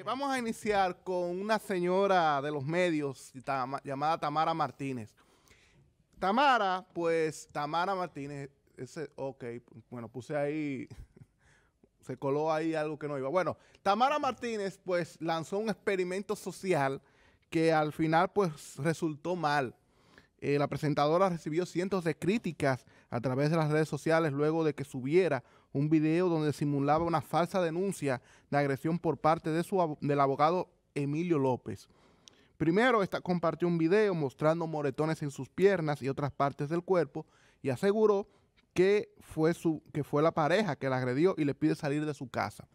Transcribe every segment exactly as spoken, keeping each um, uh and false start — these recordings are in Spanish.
Eh, vamos a iniciar con una señora de los medios tam, llamada Tamara Martínez. Tamara, pues, Tamara Martínez, ese, ok, bueno, puse ahí, se coló ahí algo que no iba. Bueno, Tamara Martínez, pues, lanzó un experimento social que al final, pues, resultó mal. Eh, la presentadora recibió cientos de críticas a través de las redes sociales luego de que subiera un video donde simulaba una falsa denuncia de agresión por parte de su, del abogado Emilio López. Primero, esta compartió un video mostrando moretones en sus piernas y otras partes del cuerpo y aseguró que fue, su, que fue la pareja que la agredió y le pide salir de su casa.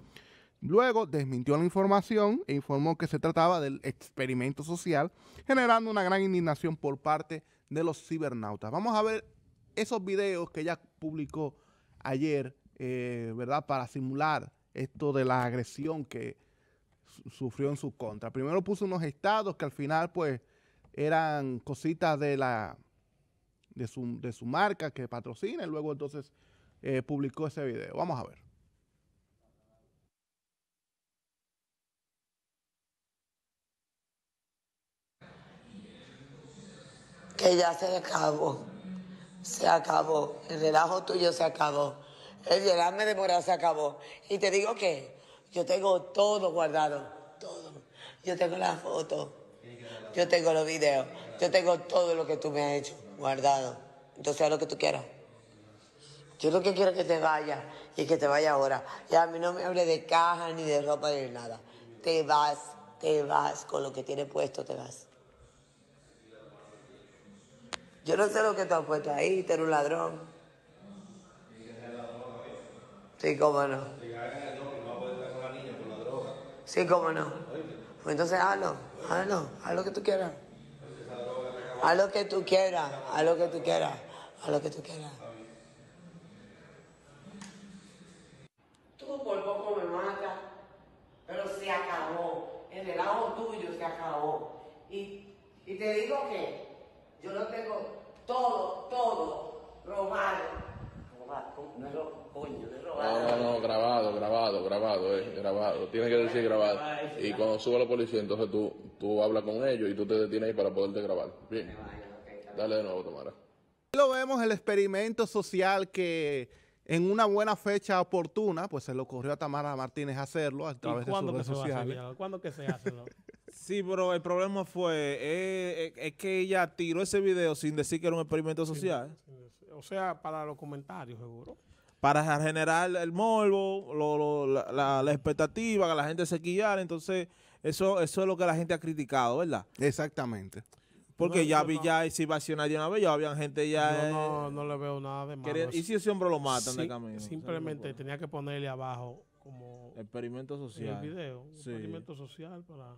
Luego desmintió la información e informó que se trataba del experimento social, generando una gran indignación por parte de los cibernautas. Vamos a ver esos videos que ella publicó ayer, eh, ¿verdad? Para simular esto de la agresión que su sufrió en su contra. Primero puso unos estados que al final, pues, eran cositas de, la, de, su, de su marca que patrocina y luego entonces eh, publicó ese video. Vamos a ver. Que ya se acabó, se acabó, el relajo tuyo se acabó, el llenarme de moral se acabó. Y te digo que yo tengo todo guardado, todo. Yo tengo las fotos, yo tengo los videos, yo tengo todo lo que tú me has hecho guardado. Entonces haz lo que tú quieras. Yo lo que quiero es que te vayas y que te vayas ahora. Y a mí no me hable de caja, ni de ropa, ni de nada. Te vas, te vas, con lo que tienes puesto te vas. Yo no sé lo que te has puesto ahí, tú eres un ladrón. Sí, cómo no. Sí, cómo no. Pues entonces hazlo, hazlo, haz lo que tú quieras. Haz lo que tú quieras, haz lo que tú quieras, haz lo que tú quieras. Tú por poco me matas, pero se acabó. El relajo tuyo se acabó. Y, y te digo que yo lo tengo todo, todo, robado. Robado, no es lo coño, no es robado. No, no, no, grabado, grabado, grabado, eh, grabado. Tienes que decir grabado. Y cuando suba la policía, entonces tú, tú hablas con ellos y tú te detienes ahí para poderte grabar. Bien. Dale de nuevo, Tamara. Ahí lo vemos, el experimento social que en una buena fecha oportuna, pues se le ocurrió a Tamara Martínez hacerlo a través de sus redes sociales. ¿Cuándo que se hace? Sí, pero el problema fue eh, eh, es que ella tiró ese video sin decir que era un experimento social. Sí, sí, o sea, para los comentarios, seguro. Para generar el morbo, lo, lo, la, la, la expectativa, que la gente se quillara. Entonces, eso, eso es lo que la gente ha criticado, ¿verdad? Exactamente. Porque no, ya vi, no. ya si va a accionar de una vez, ya habían gente ya... No, no, no le veo nada de malo. Quería, y si ese hombre lo matan sí, de camino. Simplemente tenía que ponerle abajo como... Experimento social. El video, sí. Experimento social para...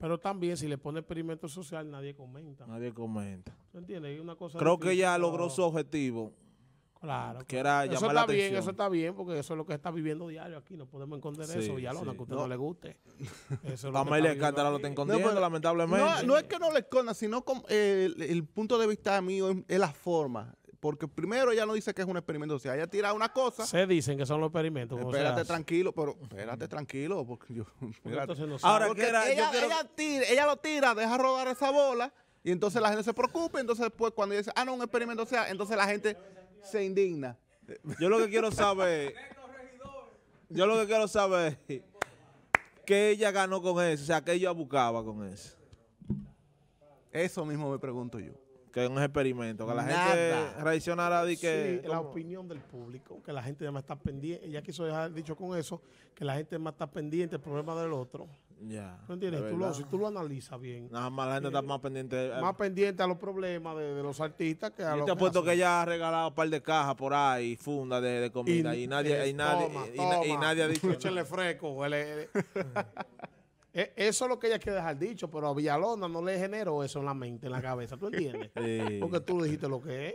Pero también si le pone experimento social, nadie comenta. Nadie comenta. ¿Entiendes? Hay una cosa Creo difícil, que ella logró no. su objetivo. Claro. Que era eso llamar la atención. Bien, eso está bien, porque eso es lo que está viviendo diario aquí. No podemos esconder sí, eso. Ya sí. lo que a usted no, no le guste. Eso es lo que está lo está escondiendo, no, pero, lamentablemente. No, no es que no le esconda, sino con, eh, el, el punto de vista mío es, es la forma. Porque primero ella no dice que es un experimento. O sea, ella tira una cosa. Se dicen que son los experimentos. Espérate tranquilo, pero espérate tranquilo. Porque yo, espérate. No Ahora, porque que era, ella, quiero... ella, tira, ella lo tira, deja rodar esa bola y entonces la gente se preocupa. Entonces después cuando ella dice, ah, no, un experimento social, entonces la gente se indigna. Yo lo que quiero saber, yo lo que quiero saber que ella ganó con eso. O sea, que ella buscaba con eso. Eso mismo me pregunto yo. Que es un experimento, que la Nada. gente reaccionara de que... Sí, la opinión del público, que la gente ya más está pendiente, ella quiso dejar dicho con eso, que la gente más está pendiente del problema del otro. Ya. ¿No entiendes? Tú lo, si tú lo analizas bien. Nada más la gente eh, está más pendiente. Más pendiente a los problemas de, de los artistas que a los... Yo te apuesto que ella ha regalado un par de cajas por ahí, funda de, de comida, y, y nadie... Eh, y nadie, toma, y, toma. Y, y nadie ha dicho... Échenle fresco, huele... Eso es lo que ella quiere dejar dicho, pero a Villalona no le generó eso en la mente, en la cabeza, ¿tú entiendes? Sí. Porque tú dijiste lo que es.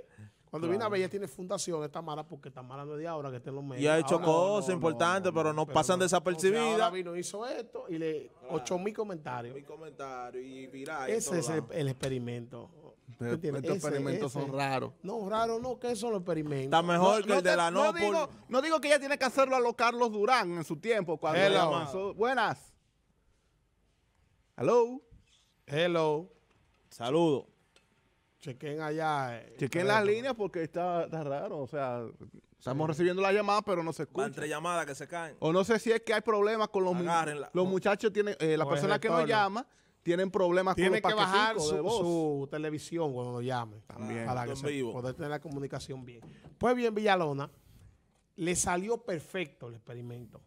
Cuando claro. viene a ver, ella tiene fundaciones, Tamara, porque Tamara no es de ahora, que está en los medios. Y ha hecho ahora, cosas no, importantes, no, no, pero no pero pasan no, desapercibidas. O sea, ahora vino, hizo esto y le... Claro. Ocho mil comentarios. Mil comentarios y viral. Ese es el, el experimento. Pero estos experimentos ese, son ese. raros. No, raros no, que son los experimentos. Está mejor no, que no el te, de la no. No, por... digo, no digo que ella tiene que hacerlo a los Carlos Durán en su tiempo. Cuando Hello. Buenas. Hello. Hello. Saludos. Chequen allá. Eh, Chequen las líneas porque está, está raro. O sea, estamos sí. recibiendo la llamada, pero no se escucha. Va entre llamadas que se caen. O no sé si es que hay problemas con los muchachos. Los muchachos tienen, eh, las personas que nos llaman, tienen problemas tienen con los que bajar su, de voz. su televisión cuando nos llamen. También. Para que se, poder tener la comunicación bien. Pues bien, Villalona, le salió perfecto el experimento.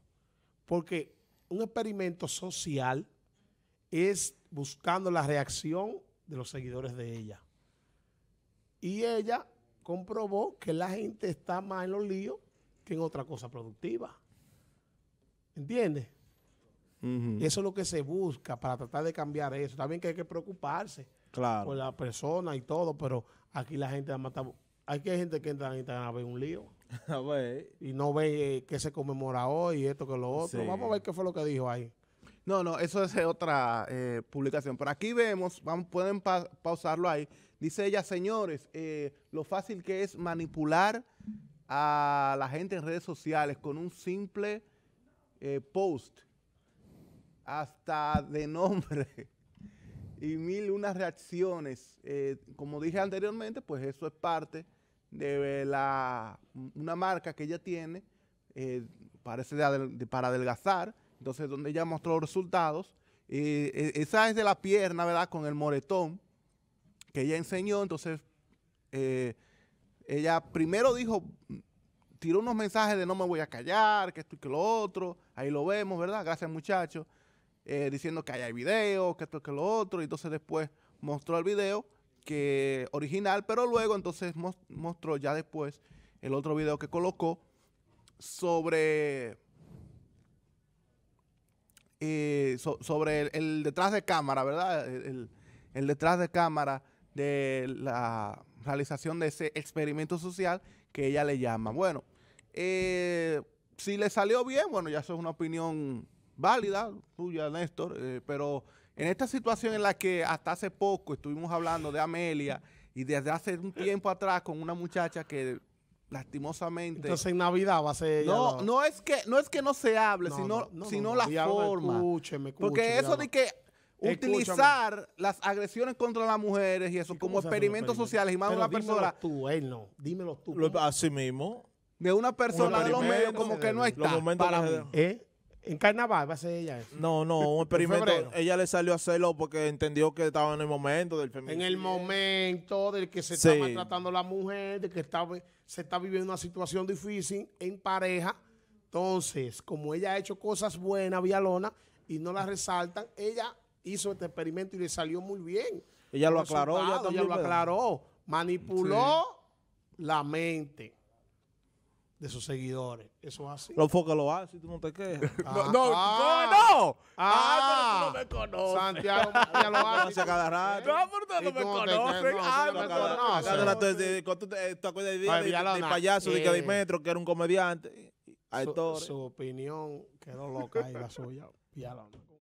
Porque un experimento social es buscando la reacción de los seguidores de ella. Y ella comprobó que la gente está más en los líos que en otra cosa productiva. ¿Entiendes? Uh-huh. Eso es lo que se busca para tratar de cambiar eso. También que hay que preocuparse claro. por la persona y todo, pero aquí la gente... Hay gente que entra en Instagram a ver un lío a ver. y no ve eh, que se conmemora hoy y esto que lo otro. Sí. Vamos a ver qué fue lo que dijo ahí. No, no, eso es otra eh, publicación. Pero aquí vemos, vamos, pueden pa pausarlo ahí. Dice ella, señores, eh, lo fácil que es manipular a la gente en redes sociales con un simple eh, post, hasta de nombre y mil unas reacciones. Eh, como dije anteriormente, pues eso es parte de la, una marca que ella tiene, eh, parece de, de, para adelgazar. Entonces, donde ella mostró los resultados, eh, esa es de la pierna, ¿verdad? Con el moretón que ella enseñó. Entonces, eh, ella primero dijo, tiró unos mensajes de no me voy a callar, que esto y que lo otro. Ahí lo vemos, ¿verdad? Gracias, muchachos. Eh, diciendo que ahí hay videos, que esto y que lo otro. Y entonces después mostró el video que original, pero luego entonces mostró ya después el otro video que colocó sobre... Eh, so, sobre el, el detrás de cámara, ¿verdad? El, el, el detrás de cámara de la realización de ese experimento social que ella le llama. Bueno, eh, si le salió bien, bueno, ya eso es una opinión válida tuya, Néstor, eh, pero en esta situación en la que hasta hace poco estuvimos hablando de Amelia y desde hace un tiempo atrás con una muchacha que... lastimosamente. Entonces en Navidad va a ser ella no, la... no es que no es que no se hable, no, sino, no, no, sino no, no, la ya forma. Me escuche, me escuche, porque eso de que utilizar escúchame. las agresiones contra las mujeres y eso ¿Y como experimentos sociales y más de una persona. Tú, él no, dímelo tú. ¿no? Así mismo. De una persona de los medios como que no está para mí. ¿Eh? En carnaval va a ser ella eso. No, no, un experimento. Ella le salió a hacerlo porque entendió que estaba en el momento del feminismo. En el momento del que se sí. está maltratando a la mujer, de que está, se está viviendo una situación difícil en pareja. Entonces, como ella ha hecho cosas buenas, Villalona, y no las resaltan, ella hizo este experimento y le salió muy bien. Ella lo aclaró. Ella, ella lo aclaró. Manipuló sí. la mente de sus seguidores. Eso es así. Los focos lo hacen, tú no te quejas. Ah, no, no, ah, no, no. Ah, ah, pero tú no me conoces. Santiago, ya lo hace cada rato. No, pero tú no me conoces. Ah, no me conoces. Tú te acuerdas del payaso de que metro, que era un comediante. Su opinión quedó loca y la suya. Ya lo